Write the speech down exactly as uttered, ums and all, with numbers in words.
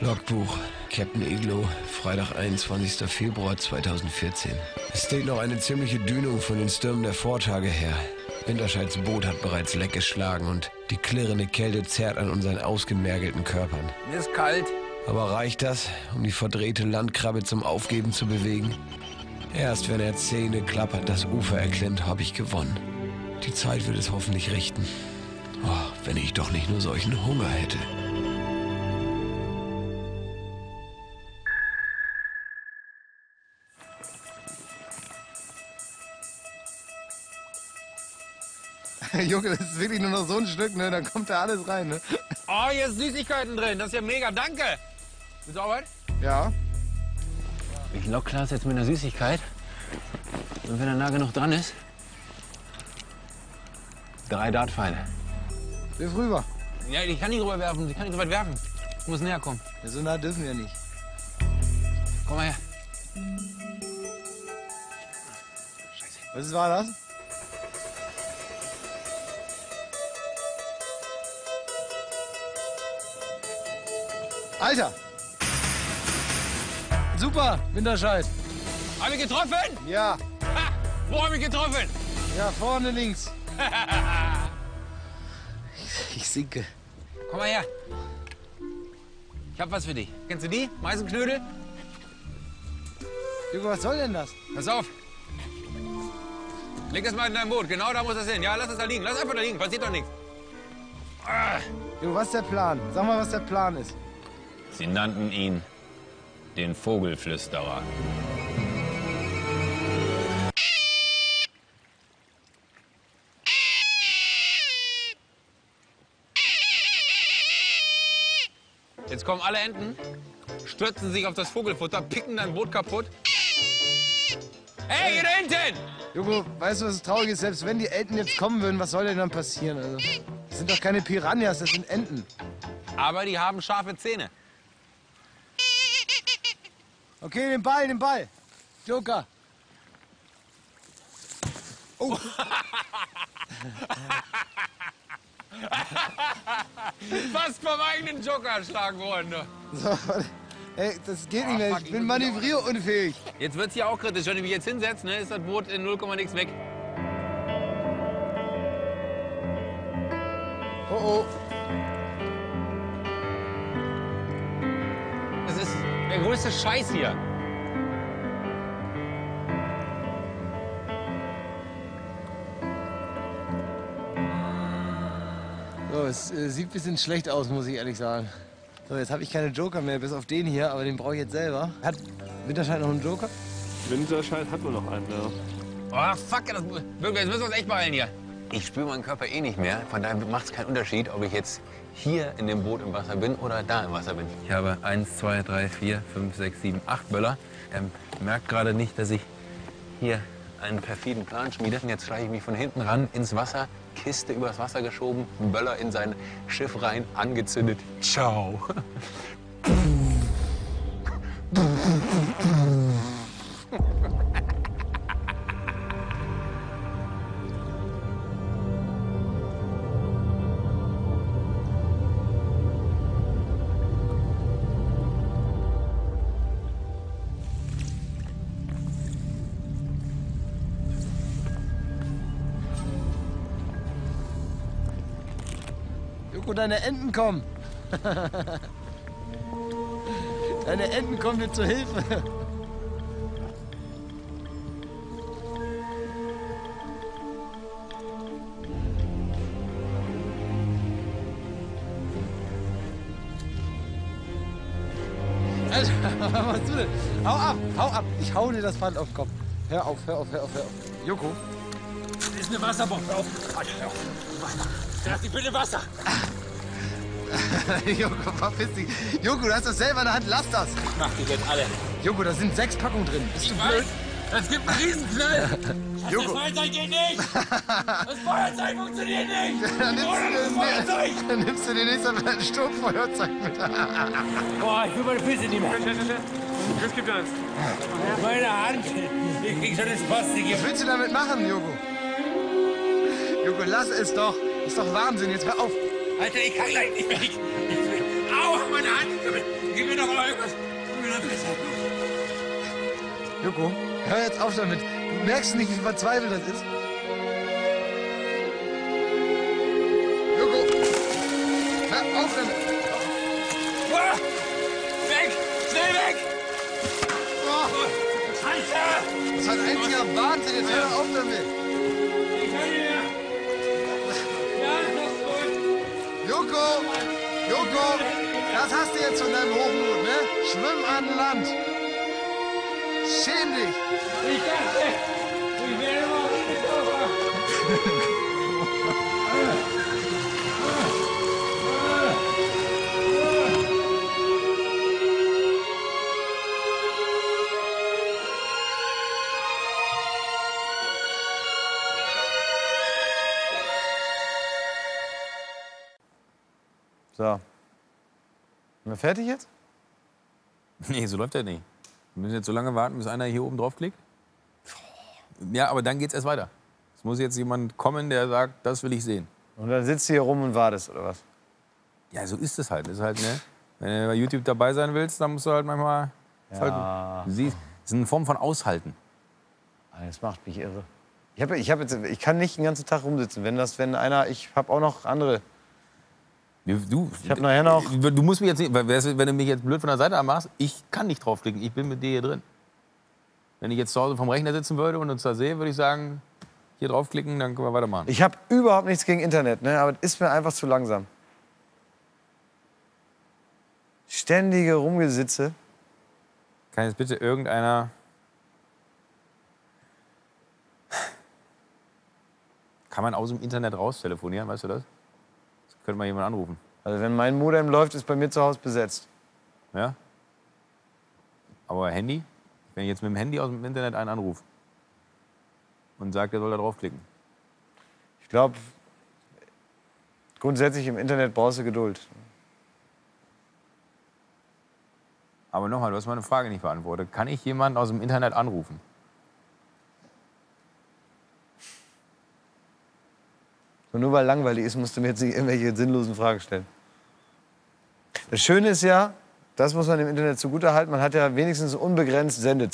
Logbuch, Captain Iglo, Freitag, einundzwanzigster Februar zweitausendvierzehn. Es steht noch eine ziemliche Dünung von den Stürmen der Vortage her. Winterscheids Boot hat bereits Leck geschlagen und die klirrende Kälte zerrt an unseren ausgemergelten Körpern. Mir ist kalt. Aber reicht das, um die verdrehte Landkrabbe zum Aufgeben zu bewegen? Erst wenn er Zähne klappert, das Ufer erklimmt, habe ich gewonnen. Die Zeit wird es hoffentlich richten. Oh, wenn ich doch nicht nur solchen Hunger hätte. Junge, das ist wirklich nur noch so ein Stück, ne? Dann kommt da alles rein, ne? Oh, hier ist Süßigkeiten drin. Das ist ja mega. Danke. Bist du soweit? Ja. Ich lock Klaas jetzt mit einer Süßigkeit. Und wenn er nah genug dran ist, drei Dartpfeile. Wirf rüber. Ja, ich kann nicht rüberwerfen. Ich kann nicht so weit werfen. Ich muss näher kommen. Ja, so nah dürfen wir nicht. Komm mal her. Scheiße. Was war das? Alter! Super, Winterscheidt. Hab ich getroffen? Ja. Ha, wo hab ich getroffen? Ja, vorne links. ich, ich sinke. Komm mal her. Ich hab was für dich. Kennst du die? Meisenknödel? Joko, was soll denn das? Pass auf. Leg das mal in dein Boot. Genau da muss das hin. Ja, lass es da liegen. Lass einfach da liegen. Passiert doch nichts. Ah. Joko, was ist der Plan? Sag mal, was der Plan ist. Sie nannten ihn den Vogelflüsterer. Jetzt kommen alle Enten, stürzen sich auf das Vogelfutter, picken dein Boot kaputt. Hey, ihr da hinten! Joko, weißt du, was traurig ist? Selbst wenn die Enten jetzt kommen würden, was soll denn dann passieren? Also, das sind doch keine Piranhas, das sind Enten. Aber die haben scharfe Zähne. Okay, den Ball, den Ball. Joker. Oh. Fast vom eigenen Joker erschlagen worden. So, ey, das geht nicht mehr. Ich bin manövrierunfähig. Jetzt wird's hier auch kritisch. Wenn ich mich jetzt hinsetze, ne, ist das Boot in null Komma nix weg. Oh, oh. Das ist der größte Scheiß hier. So, es äh, sieht ein bisschen schlecht aus, muss ich ehrlich sagen. So, jetzt habe ich keine Joker mehr, bis auf den hier, aber den brauche ich jetzt selber. Hat Winterscheidt noch einen Joker? Winterscheidt hat wohl noch einen, ja. Oh, fuck, das, jetzt müssen wir uns echt beeilen hier. Ich spüre meinen Körper eh nicht mehr, von daher macht es keinen Unterschied, ob ich jetzt hier in dem Boot im Wasser bin oder da im Wasser bin. Ich habe eins, zwei, drei, vier, fünf, sechs, sieben, acht Böller. Ähm, merkt gerade nicht, dass ich hier einen perfiden Plan schmiede. Jetzt schleiche ich mich von hinten ran ins Wasser, Kiste übers Wasser geschoben, Böller in sein Schiff rein, angezündet. Ciao. Deine Enten kommen. Deine Enten kommen dir zur Hilfe. Alter, was machst du denn? Hau ab, hau ab. Ich hau dir das Pfand auf den Kopf. Hör auf, hör auf, hör auf, hör auf. Joko. Das ist eine Wasserbombe. Hör auf. Alter, hör auf. Lass dich bitte Wasser. Joko, verpiss dich. Joko, du hast das selber in der Hand, lass das. Ich mach die jetzt alle. Joko, da sind sechs Packungen drin. Bist du blöd? Es gibt einen Riesenknall. Das Feuerzeug geht nicht. Das Feuerzeug funktioniert nicht. Dann nimmst, dann nimmst du den nächsten ein Sturmfeuerzeug mit. Boah, ich will meine Füße nicht mehr. Chris, gib dir eins. Meine Hand. Ich krieg schon das Spastik hier. Was willst du damit machen, Joko? Joko, lass es doch. Das ist doch Wahnsinn. Jetzt hör auf. Alter, ich kann gleich nicht mehr. Ich, ich, ich, aua, meine Hand. Gib mir Joko, hör jetzt auf damit. Du merkst nicht, wie verzweifelt das ist. Joko, hör auf damit. Ah, weg! Schnell weg! Oh, Scheiße! Das ist ein einziger Wahnsinn. Jetzt hör auf damit. Ich kann nicht mehr. Ja, das ist gut. Joko! Joko! Das hast du jetzt von deinem Hochmut, ne? Schwimm an Land! Schäm dich! Ich dachte, ich werde immer auf den Sofa. So. Sind wir fertig jetzt? Nee, so läuft der nicht. Wir müssen jetzt so lange warten, bis einer hier oben draufklickt. Ja, aber dann geht's erst weiter. Es muss jetzt jemand kommen, der sagt, das will ich sehen. Und dann sitzt du hier rum und wartest, oder was? Ja, so ist es halt. Das ist halt, ne? Wenn du bei YouTube dabei sein willst, dann musst du halt manchmal... Ja. Das ist eine Form von Aushalten. Das macht mich irre. Ich, hab, ich, hab jetzt, ich kann nicht den ganzen Tag rumsitzen. Wenn das, wenn einer, ich habe auch noch andere... Du, ich hab nachher noch... Du musst mich jetzt nicht, wenn du mich jetzt blöd von der Seite anmachst, ich kann nicht draufklicken, ich bin mit dir hier drin. Wenn ich jetzt zu Hause vom Rechner sitzen würde und uns da sehe, würde ich sagen, hier draufklicken, dann können wir weitermachen. Ich habe überhaupt nichts gegen Internet, ne? Aber es ist mir einfach zu langsam. Ständige Rumgesitze. Kann jetzt bitte irgendeiner... Kann man aus dem Internet raus telefonieren, weißt du das? Könnte mal jemand anrufen. Also wenn mein Modem läuft, ist bei mir zu Hause besetzt. Ja? Aber Handy? Wenn ich jetzt mit dem Handy aus dem Internet einen anrufe und sage, der soll da draufklicken. Ich glaube, grundsätzlich im Internet brauchst du Geduld. Aber nochmal, du hast meine Frage nicht beantwortet. Kann ich jemanden aus dem Internet anrufen? Und nur weil langweilig ist, musst du mir jetzt nicht irgendwelche sinnlosen Fragen stellen. Das Schöne ist ja, das muss man im Internet zugutehalten, man hat ja wenigstens unbegrenzt Sendezeit.